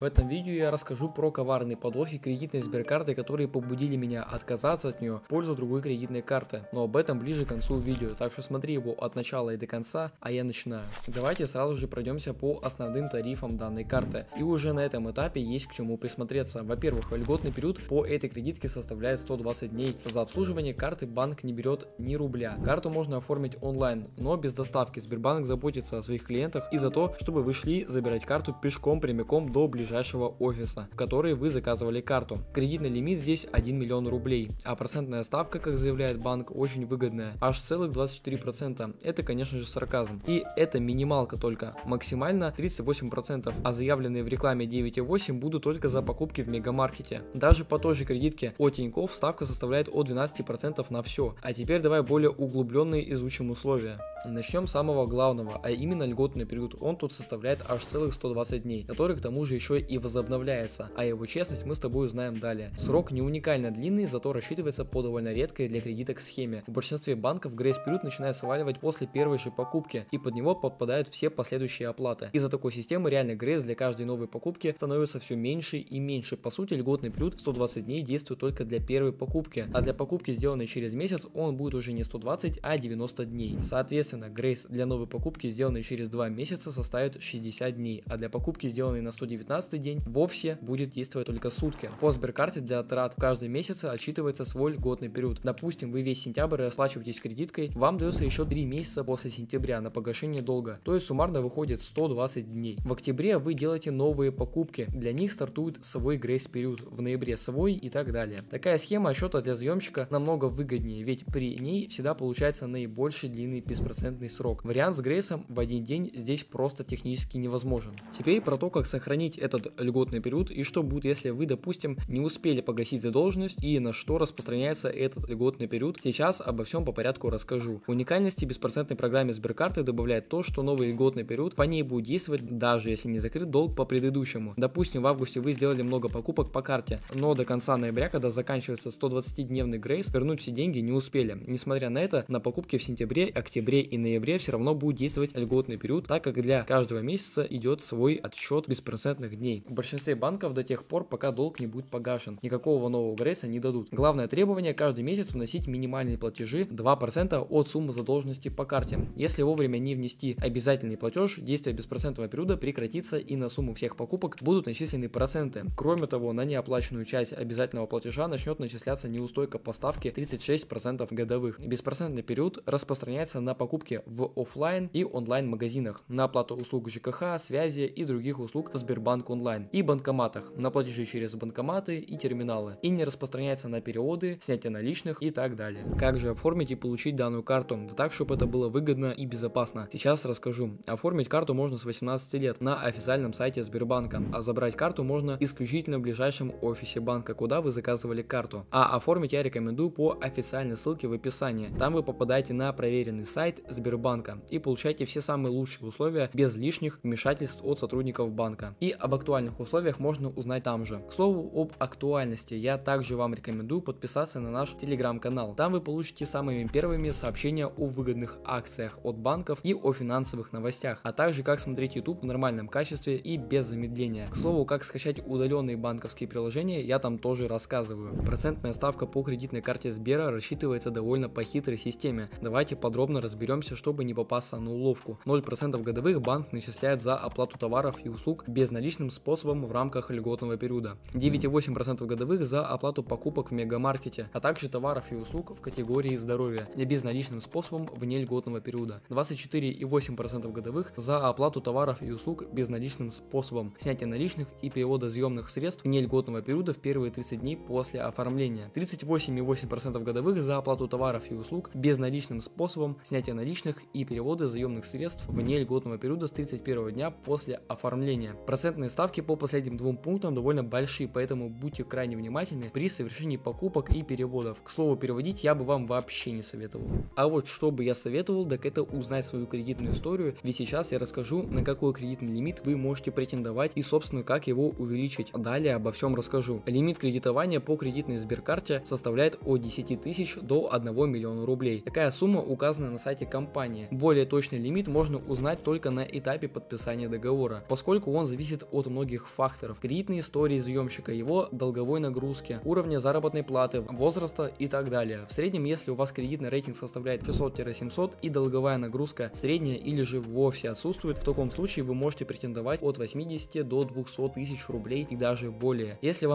В этом видео я расскажу про коварные подвохи кредитной сберкарты, которые побудили меня отказаться от нее в пользу другой кредитной карты, но об этом ближе к концу видео, так что смотри его от начала и до конца, а я начинаю. Давайте сразу же пройдемся по основным тарифам данной карты, и уже на этом этапе есть к чему присмотреться. Во-первых, льготный период по этой кредитке составляет 120 дней, за обслуживание карты банк не берет ни рубля, карту можно оформить онлайн, но без доставки. Сбербанк заботится о своих клиентах и за то, чтобы вы шли забирать карту пешком прямиком до ближайшего офиса, в который вы заказывали карту. Кредитный лимит здесь 1 миллион рублей, а процентная ставка, как заявляет банк, очень выгодная, аж целых 24%. Это, конечно же, сарказм. И это минималка только, максимально 38%, а заявленные в рекламе 9,8 будут только за покупки в мегамаркете. Даже по той же кредитке от Тинькофф ставка составляет от 12% на все. А теперь давай более углубленные изучим условия. Начнем с самого главного, а именно льготный период. Он тут составляет аж целых 120 дней, который к тому же еще и возобновляется, а его честность мы с тобой узнаем далее. Срок не уникально длинный, зато рассчитывается по довольно редкой для кредиток схеме. В большинстве банков грейс-период начинает сваливать после первой же покупки, и под него попадают все последующие оплаты. Из-за такой системы реально грейс для каждой новой покупки становится все меньше и меньше. По сути, льготный период 120 дней действует только для первой покупки, а для покупки, сделанной через месяц, он будет уже не 120, а 90 дней. Соответственно, грейс для новой покупки, сделанной через 2 месяца, составит 60 дней, а для покупки, сделанной на 119 день, вовсе будет действовать только сутки. По сберкарте для трат в каждом месяце отсчитывается свой льготный период. Допустим, вы весь сентябрь расплачиваетесь кредиткой, вам дается еще 3 месяца после сентября на погашение долга, то есть суммарно выходит 120 дней. В октябре вы делаете новые покупки, для них стартует свой грейс-период, в ноябре свой и так далее. Такая схема отсчета для заемщика намного выгоднее, ведь при ней всегда получается наибольший длинный беспроцентный срок. Вариант с грейсом в один день здесь просто технически невозможен. Теперь про то, как сохранить этот льготный период и что будет, если вы, допустим, не успели погасить задолженность и на что распространяется этот льготный период. Сейчас обо всем по порядку расскажу. Уникальности беспроцентной программе сберкарты добавляет то, что новый льготный период по ней будет действовать, даже если не закрыт долг по предыдущему. Допустим, в августе вы сделали много покупок по карте, но до конца ноября, когда заканчивается 120-дневный грейс, вернуть все деньги не успели. Несмотря на это, на покупки в сентябре, октябре и ноябре все равно будет действовать льготный период, так как для каждого месяца идет свой отсчет беспроцентных дней. В большинстве банков до тех пор, пока долг не будет погашен, никакого нового грейса не дадут. Главное требование: каждый месяц вносить минимальные платежи 2% от суммы задолженности по карте. Если вовремя не внести обязательный платеж, действие беспроцентного периода прекратится и на сумму всех покупок будут начислены проценты. Кроме того, на неоплаченную часть обязательного платежа начнет начисляться неустойка по ставке 36% годовых. Беспроцентный период распространяется на покупки в офлайн и онлайн магазинах, на оплату услуг ЖКХ, связи и других услуг в Сбербанк онлайн и банкоматах, на платежи через банкоматы и терминалы, и не распространяется на переводы, снятие наличных и так далее. Как же оформить и получить данную карту? Да так, чтобы это было выгодно и безопасно. Сейчас расскажу. Оформить карту можно с 18 лет на официальном сайте Сбербанка, а забрать карту можно исключительно в ближайшем офисе банка, куда вы заказывали карту. А оформить я рекомендую по официальной ссылке в описании. Там вы попадаете на проверенный сайт Сбербанка и получаете все самые лучшие условия без лишних вмешательств от сотрудников банка. И об актуальных условиях можно узнать там же. К слову об актуальности, я также вам рекомендую подписаться на наш телеграм-канал. Там вы получите самыми первыми сообщения о выгодных акциях от банков и о финансовых новостях, а также как смотреть YouTube в нормальном качестве и без замедления. К слову, как скачать удаленные банковские приложения, я там тоже рассказываю. Процентная ставка по кредитной карте Сбера рассчитывается довольно по хитрой системе. Давайте подробно разберемся, чтобы не попасться на уловку. 0% годовых банк начисляет за оплату товаров и услуг безналичным способом в рамках льготного периода, 9,8% годовых за оплату покупок в мегамаркете, а также товаров и услуг в категории здоровья безналичным способом вне льготного периода, 24,8% годовых за оплату товаров и услуг безналичным способом, снятие наличных и перевода заемных средств вне льготного периода в первые 30 дней после оформления, 38,8% годовых за оплату товаров и услуг безналичным способом, снятие наличных и перевода заемных средств вне льготного периода с 31 дня после оформления. Процентные ставки по последним двум пунктам довольно большие, поэтому будьте крайне внимательны при совершении покупок и переводов. К слову, переводить я бы вам вообще не советовал. А вот что бы я советовал, так это узнать свою кредитную историю, ведь сейчас я расскажу, на какой кредитный лимит вы можете претендовать и, собственно, как его увеличить. Далее обо всем расскажу. Лимит кредитования по кредитной сберкарте составляет от 10 тысяч до 1 миллиона рублей. Такая сумма указана на сайте компании. Более точный лимит можно узнать только на этапе подписания договора, поскольку он зависит от многих факторов: кредитной истории заемщика, его долговой нагрузки, уровня заработной платы, возраста и так далее. В среднем, если у вас кредитный рейтинг составляет 600-700 и долговая нагрузка средняя или же вовсе отсутствует, в таком случае вы можете претендовать от 80 до 200 тысяч рублей и даже более. Если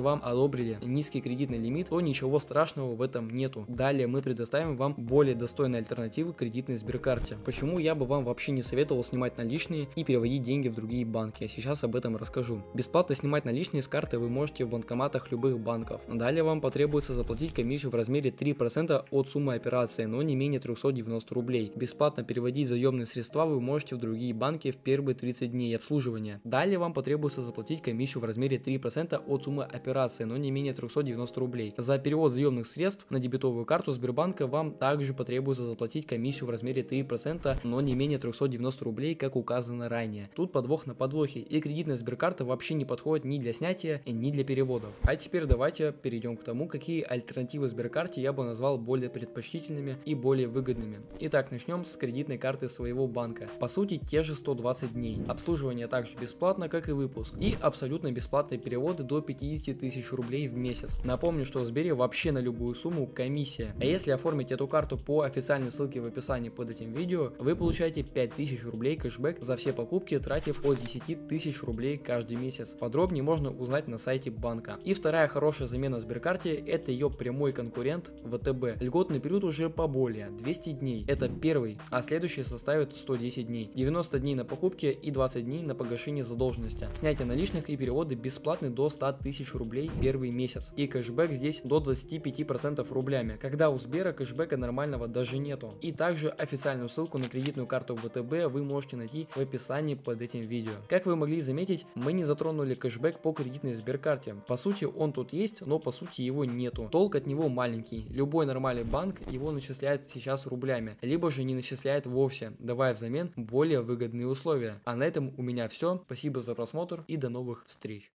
вам одобрили низкий кредитный лимит, то ничего страшного в этом нету. Далее мы предоставим вам более достойные альтернативы кредитной сберкарте. Почему я бы вам вообще не советовал снимать наличные и переводить деньги в другие банки? Я сейчас об этом расскажу. Бесплатно снимать наличные с карты вы можете в банкоматах любых банков. Далее вам потребуется заплатить комиссию в размере 3% от суммы операции, но не менее 390 рублей. Бесплатно переводить заемные средства вы можете в другие банки в первые 30 дней обслуживания. Далее вам потребуется заплатить комиссию в размере 3% от суммы операции, но не менее 390 рублей. За перевод заемных средств на дебетовую карту Сбербанка вам также потребуется заплатить комиссию в размере 3%, но не менее 390 рублей, как указано ранее. Тут подвох на подвохе, и кредитная сберкарта вообще не подходит ни для снятия, ни для переводов. А теперь давайте перейдем к тому, какие альтернативы сберкарте я бы назвал более предпочтительными и более выгодными. Итак, начнем с кредитной карты своего банка. По сути, те же 120 дней. Обслуживание также бесплатно, как и выпуск. И абсолютно бесплатные переводы до 50 тысяч рублей в месяц. Напомню, что в Сбере вообще на любую сумму комиссия. А если оформить эту карту по официальной ссылке в описании под этим видео, вы получаете 5000 рублей кэшбэк за все покупки, тратив от 10 тысяч рублей каждый месяц. Подробнее можно узнать на сайте банка. И вторая хорошая замена сберкарте — это ее прямой конкурент ВТБ. Льготный период уже поболее, 200 дней. Это первый, а следующий составит 110 дней. 90 дней на покупки и 20 дней на погашение задолженности. Снятие наличных и переводы бесплатны до 100 тысяч рублей первый месяц. И кэшбэк здесь до 25% рублями, когда у Сбера кэшбэка нормального даже нету. И также официальную ссылку на кредитную карту ВТБ вы можете найти в описании под этим видео. Как вы могли заметить, мы не затронули кэшбэк по кредитной сберкарте. По сути, он тут есть, но по сути его нету. Толк от него маленький. Любой нормальный банк его начисляет сейчас рублями, либо же не начисляет вовсе, давая взамен более выгодные условия. А на этом у меня все. Спасибо за просмотр и до новых встреч.